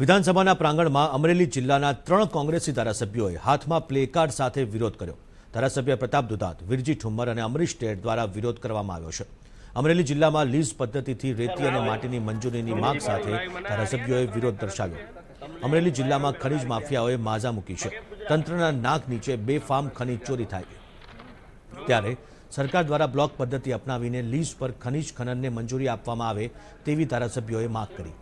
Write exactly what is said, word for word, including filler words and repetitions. વિધાનસભાના પ્રાંગણમાં અમરેલી જિલ્લાના ત્રણ કોંગ્રેસી ધારાસભ્યોએ હાથમાં પ્લેકાર્ડ સાથે વિરોધ કર્યો. ધારાસભ્ય પ્રતાપ દુધાત, વિરજી ઠુમ્મર અને અમરીશ ટેડ દ્વારા વિરોધ કરવામાં આવ્યો છે. અમરેલી જિલ્લામાં લીઝ પદ્ધતિથી રેતી અને માટીની મંજૂરીની માંગ સાથે ધારાસભ્યોએ વિરોધ દર્શાવ્યો. અમરેલી જિલ્લામાં ખનીજ માફિયાઓએ માઝા મૂકી છે. તંત્રના નાક નીચે બેફામ ખનીજ ચોરી થાય ત્યારે સરકાર દ્વારા બ્લોક પદ્ધતિ અપનાવીને લીઝ પર ખનીજ ખનનને મંજૂરી આપવામાં આવે તેવી ધારાસભ્યોએ માંગ કરી.